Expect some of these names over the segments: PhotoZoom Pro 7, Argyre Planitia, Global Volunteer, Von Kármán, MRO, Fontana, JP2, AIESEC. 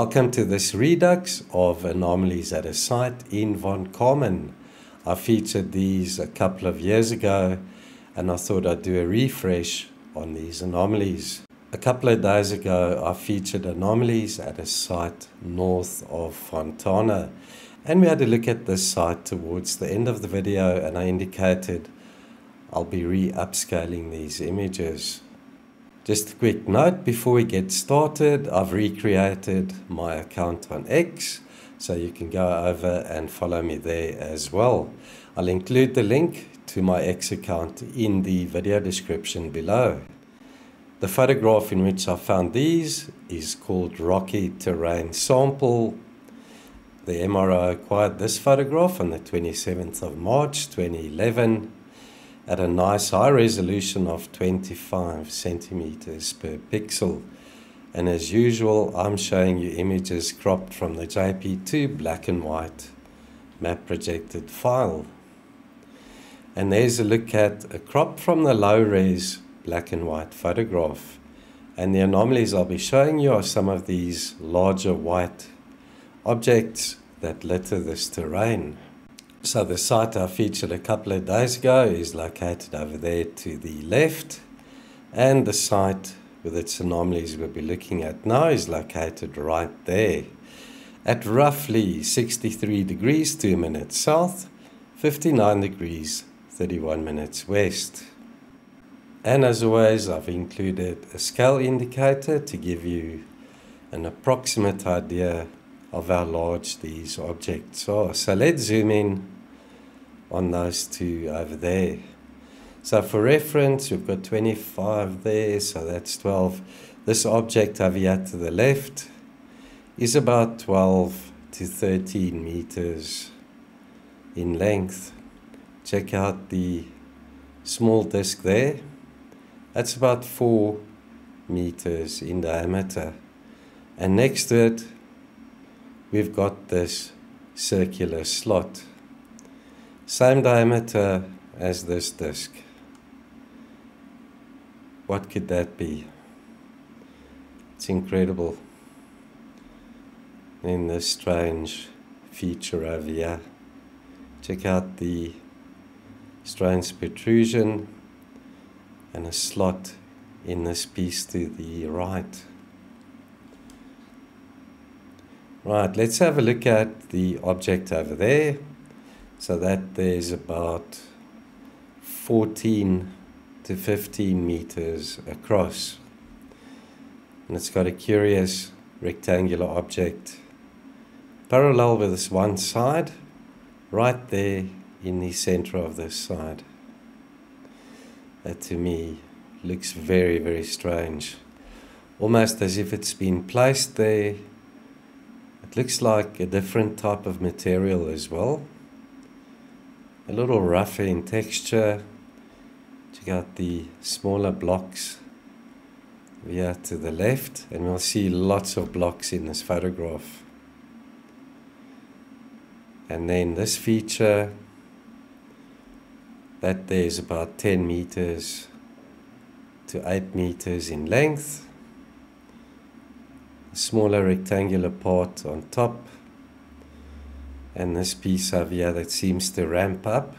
Welcome to this redux of anomalies at a site in Von Kármán. I featured these a couple of years ago and I thought I'd do a refresh on these anomalies. A couple of days ago I featured anomalies at a site north of Fontana, and we had a look at this site towards the end of the video, and I indicated I'll be re-upscaling these images. Just a quick note before we get started, I've recreated my account on X, so you can go over and follow me there as well. I'll include the link to my X account in the video description below. The photograph in which I found these is called Rocky Terrain Sample. The MRO acquired this photograph on the 27th of March 2011. At a nice high resolution of 25 centimeters per pixel, and as usual I'm showing you images cropped from the JP2 black and white map projected file. And there's a look at a crop from the low res black and white photograph, and the anomalies I'll be showing you are some of these larger white objects that litter this terrain. So the site I featured a couple of days ago is located over there to the left, and the site with its anomalies we'll be looking at now is located right there at roughly 63 degrees 2 minutes south, 59 degrees 31 minutes west. And as always I've included a scale indicator to give you an approximate idea of how large these objects are. So let's zoom in on those two over there. So for reference, you've got 25 there, so that's 12. This object over here to the left is about 12 to 13 meters in length. Check out the small disc there. That's about 4 meters in diameter. And next to it, we've got this circular slot, same diameter as this disc. What could that be? It's incredible. Then this strange feature over here. Check out the strange protrusion and a slot in this piece to the right. Right, let's have a look at the object over there. So that there's about 14 to 15 meters across. And it's got a curious rectangular object parallel with this one side, right there in the center of this side. That to me looks very, very strange. Almost as if it's been placed there. It looks like a different type of material as well. A little rougher in texture. Check out the smaller blocks here to the left, and we'll see lots of blocks in this photograph. And then this feature, that there is about 10 meters to 8 meters in length. Smaller rectangular part on top, and this piece over here that seems to ramp up,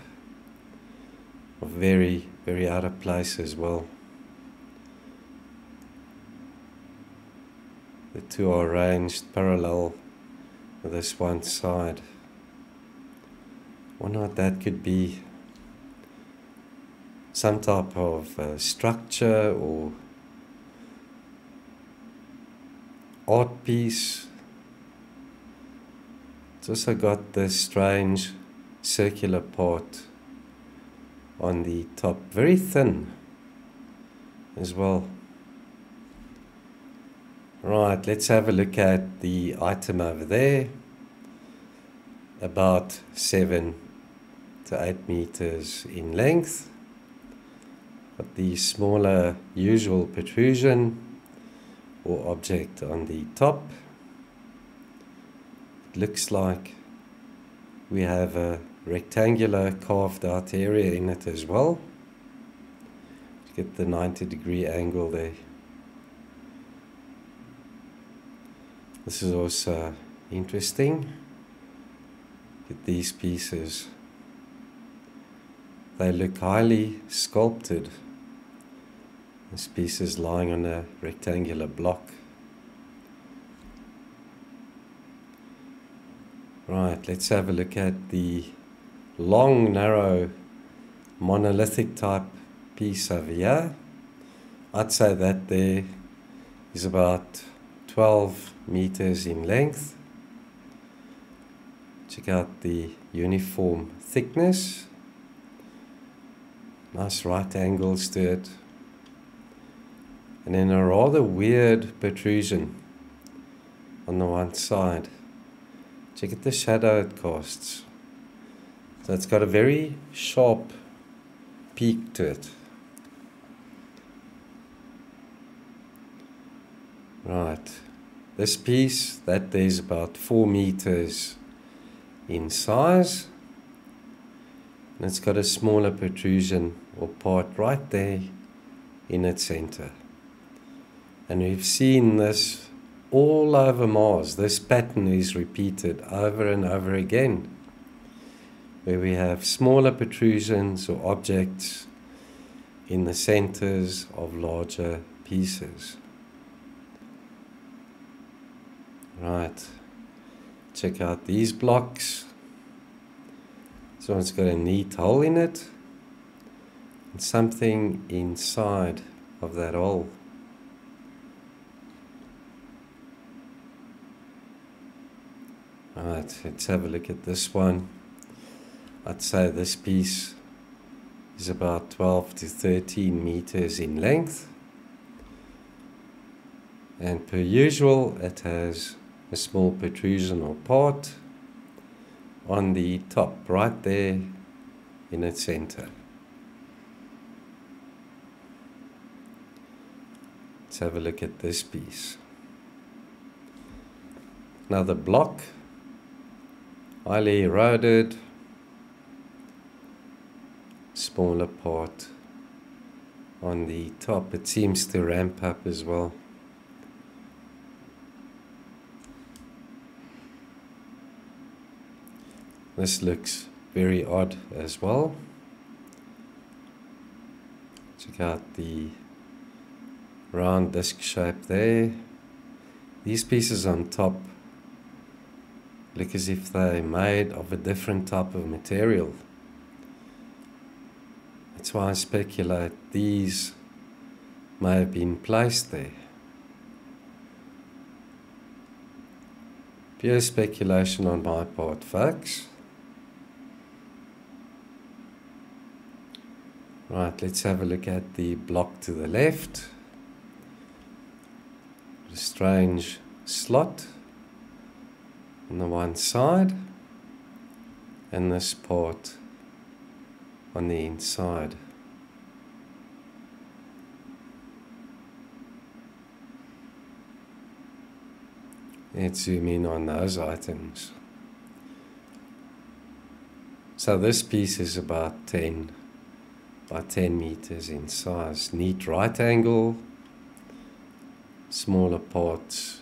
very, very out of place as well. The two are arranged parallel with this one side. I wonder what that could be. Some type of structure or art piece. It's also got this strange circular part on the top, very thin as well. Right, let's have a look at the item over there, about 7 to 8 meters in length, but the smaller usual protrusion or object on the top. It looks like we have a rectangular carved out area in it as well. Get the 90 degree angle there. This is also interesting. Get these pieces. They look highly sculpted. This piece is lying on a rectangular block. Right, let's have a look at the long, narrow, monolithic type piece over here. I'd say that there is about 12 meters in length. Check out the uniform thickness. Nice right angles to it. And then a rather weird protrusion on the one side. Check out the shadow it casts. So it's got a very sharp peak to it. Right, this piece, that there's about 4 meters in size. And it's got a smaller protrusion or part right there in its center. And we've seen this all over Mars. This pattern is repeated over and over again, where we have smaller protrusions or objects in the centers of larger pieces. Right, check out these blocks. So it's got a neat hole in it, and something inside of that hole. Right, let's have a look at this one. I'd say this piece is about 12 to 13 meters in length. And per usual, it has a small protrusion or part on the top, right there in its center. Let's have a look at this piece. Another block. Highly eroded, smaller part on the top. It seems to ramp up as well. This looks very odd as well. Check out the round disc shape there. These pieces on top look as if they're made of a different type of material. That's why I speculate these may have been placed there. Pure speculation on my part, folks. Right, let's have a look at the block to the left. A strange slot on the one side, and this part on the inside. Let's zoom in on those items. So this piece is about 10 by 10 meters in size. Neat right angle, smaller parts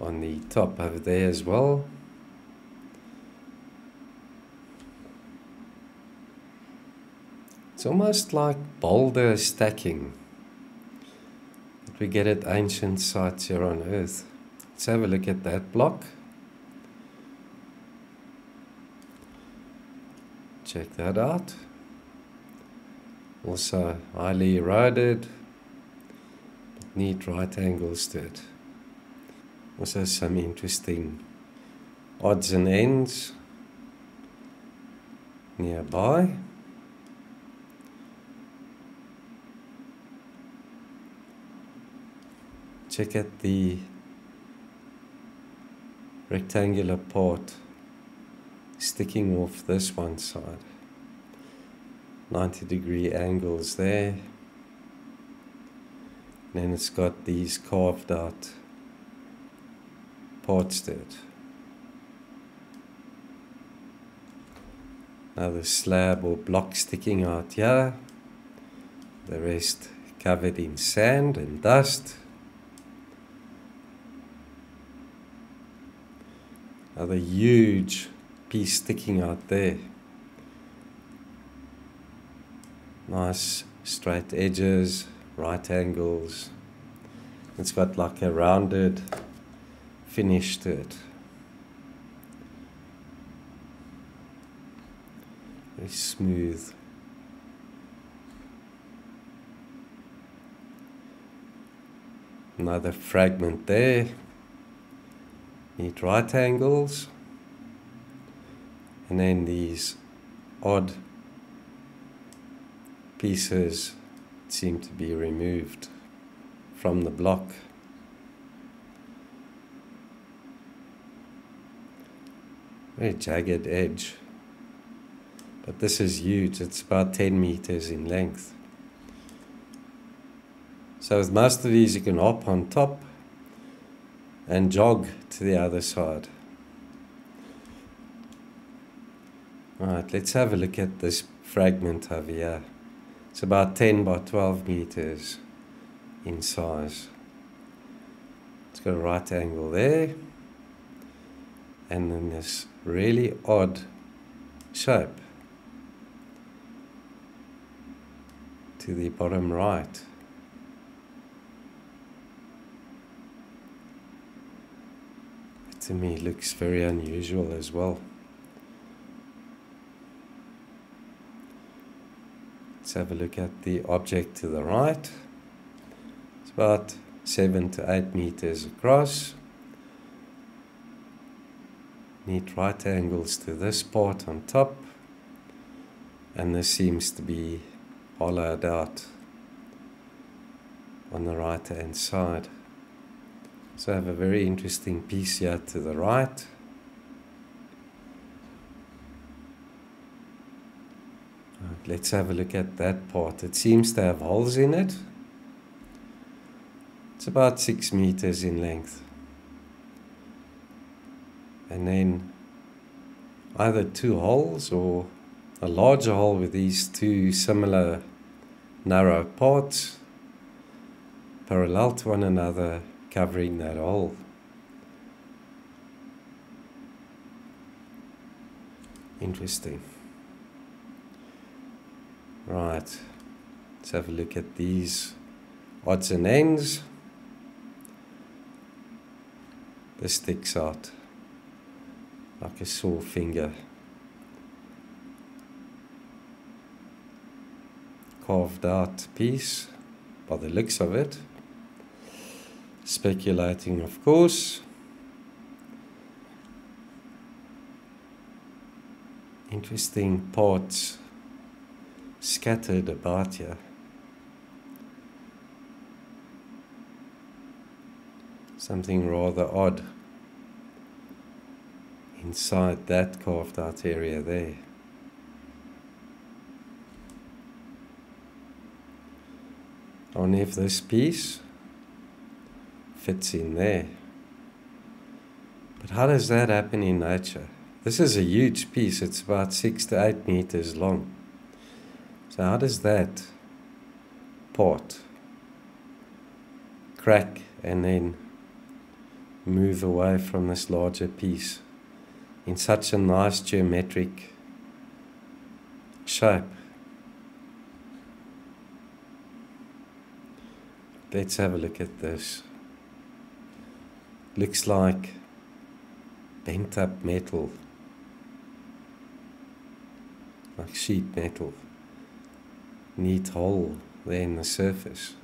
on the top over there as well. It's almost like boulder stacking that we get at ancient sites here on Earth. Let's have a look at that block. Check that out. Also highly eroded, but neat right angles to it. Also some interesting odds and ends nearby. Check out the rectangular part sticking off this one side. 90-degree angles there. And then it's got these carved out parts to it. Another slab or block sticking out here. The rest covered in sand and dust. another huge piece sticking out there. Nice straight edges, right angles. It's got like a rounded finish to it. Very smooth. Another fragment there. Neat right angles. And then these odd pieces seem to be removed from the block. Very jagged edge. But this is huge. It's about 10 meters in length. So with most of these you can hop on top and jog to the other side. Alright, let's have a look at this fragment over here. It's about 10 by 12 meters in size. It's got a right angle there. And then this really odd shape to the bottom right. It to me looks very unusual as well. Let's have a look at the object to the right. It's about 7 to 8 meters across. Neat right angles to this part on top, and this seems to be hollowed out on the right hand side. So I have a very interesting piece here to the right. Right, let's have a look at that part. It seems to have holes in it. It's about 6 meters in length. And then either two holes or a larger hole with these two similar narrow parts parallel to one another covering that hole. Interesting. Right, let's have a look at these odds and ends. This sticks out like a sore finger. Carved out piece by the looks of it. Speculating, of course. Interesting parts scattered about here. Something rather odd inside that carved out area there. I wonder if this piece fits in there. But how does that happen in nature? This is a huge piece. It's about 6 to 8 meters long. So how does that part crack and then move away from this larger piece in such a nice geometric shape? Let's have a look at this. Looks like bent up metal, like sheet metal. Neat hole there in the surface.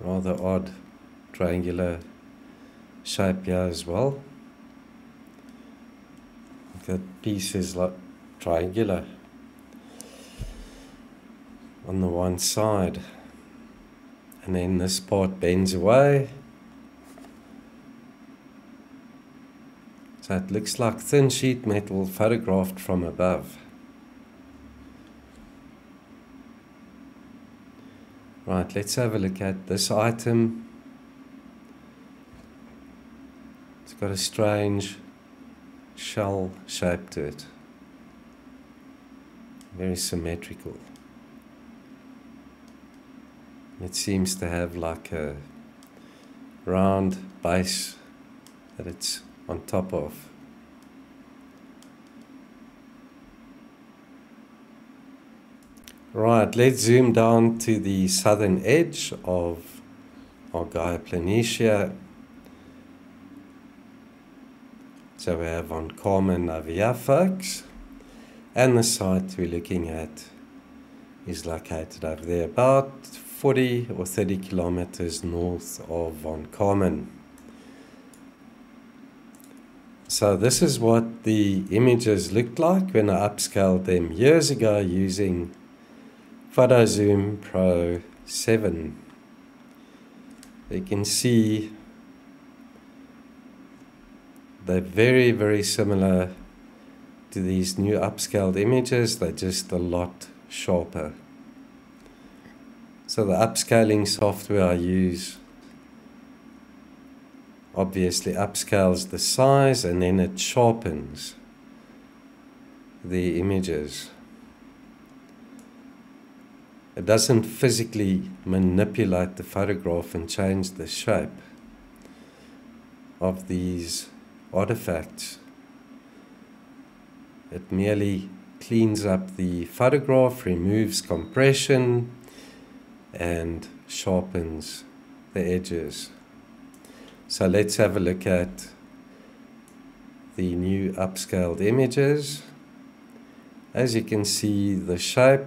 Rather odd triangular shape here as well. The piece is like triangular on the one side, and then this part bends away, so it looks like thin sheet metal photographed from above. Right, let's have a look at this item. Got a strange shell shape to it. Very symmetrical. It seems to have like a round base that it's on top of. Right, let's zoom down to the southern edge of Argyre Planitia. So we have Von Kármán over here, folks. And the site we're looking at is located over there, about 40 or 30 kilometers north of Von Kármán. So this is what the images looked like when I upscaled them years ago using PhotoZoom Pro 7. You can see they're very, very similar to these new upscaled images. They're just a lot sharper. So the upscaling software I use obviously upscales the size and then it sharpens the images. It doesn't physically manipulate the photograph and change the shape of these artifacts. It merely cleans up the photograph, removes compression, and sharpens the edges. So let's have a look at the new upscaled images. As you can see, the shape,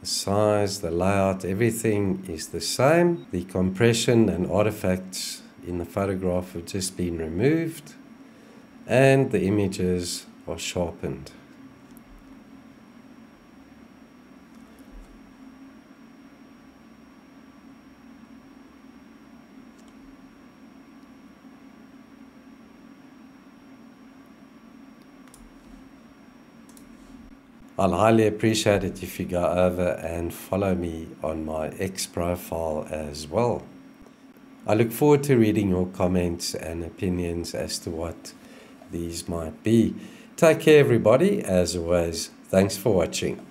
the size, the layout, everything is the same. The compression and artifacts in the photograph have just been removed, and the images are sharpened. I'll highly appreciate it if you go over and follow me on my X profile as well. I look forward to reading your comments and opinions as to what these might be. Take care, everybody. As always, thanks for watching.